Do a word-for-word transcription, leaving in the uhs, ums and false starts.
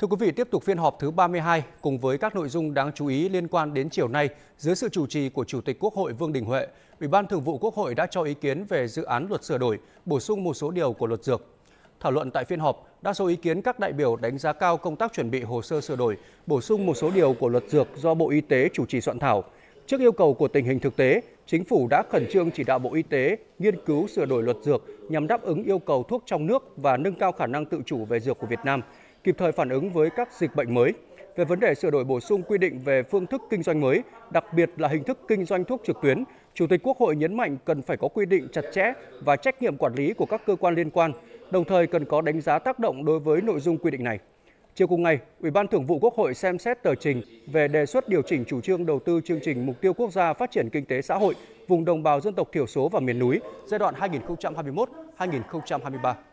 Thưa quý vị, tiếp tục phiên họp thứ ba mươi hai cùng với các nội dung đáng chú ý liên quan đến chiều nay, dưới sự chủ trì của Chủ tịch Quốc hội Vương Đình Huệ, Ủy ban Thường vụ Quốc hội đã cho ý kiến về dự án luật sửa đổi, bổ sung một số điều của Luật Dược. Thảo luận tại phiên họp, đa số ý kiến các đại biểu đánh giá cao công tác chuẩn bị hồ sơ sửa đổi, bổ sung một số điều của Luật Dược do Bộ Y tế chủ trì soạn thảo. Trước yêu cầu của tình hình thực tế, Chính phủ đã khẩn trương chỉ đạo Bộ Y tế nghiên cứu sửa đổi Luật Dược nhằm đáp ứng yêu cầu thuốc trong nước và nâng cao khả năng tự chủ về dược của Việt Nam, kịp thời phản ứng với các dịch bệnh mới. Về vấn đề sửa đổi bổ sung quy định về phương thức kinh doanh mới, đặc biệt là hình thức kinh doanh thuốc trực tuyến, Chủ tịch Quốc hội nhấn mạnh cần phải có quy định chặt chẽ và trách nhiệm quản lý của các cơ quan liên quan, đồng thời cần có đánh giá tác động đối với nội dung quy định này. Chiều cùng ngày, Ủy ban Thường vụ Quốc hội xem xét tờ trình về đề xuất điều chỉnh chủ trương đầu tư chương trình Mục tiêu Quốc gia Phát triển Kinh tế Xã hội vùng đồng bào dân tộc thiểu số và miền núi giai đoạn hai nghìn không trăm hai mươi mốt đến hai nghìn không trăm hai mươi ba.